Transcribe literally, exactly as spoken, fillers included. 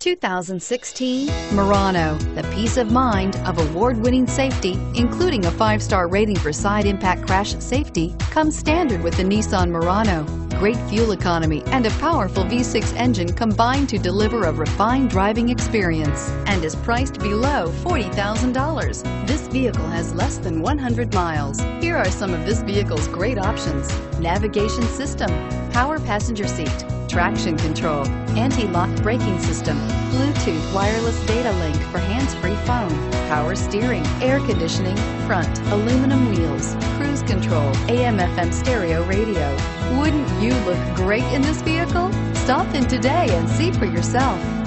two thousand sixteen Murano, the peace of mind of award-winning safety, including a five-star rating for side impact crash safety, comes standard with the Nissan Murano. Great fuel economy and a powerful V six engine combine to deliver a refined driving experience and is priced below forty thousand dollars. This vehicle has less than one hundred miles. Here are some of this vehicle's great options: navigation system, power passenger seat, traction control, anti-lock braking system, Bluetooth wireless data link for hands-free phone, power steering, air conditioning, front aluminum wheels, cruise control, A M F M stereo radio. Wouldn't you look great in this vehicle? Stop in today and see for yourself.